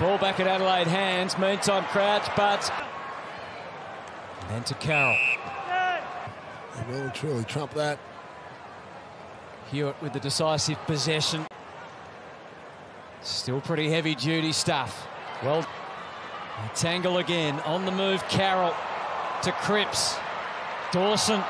Ball back at Adelaide hands. Meantime, Crouch, but... And to Carroll. They will truly trump that. Hewitt with the decisive possession. Still pretty heavy-duty stuff. Well, Tangle again. On the move, Carroll to Cripps. Dawson.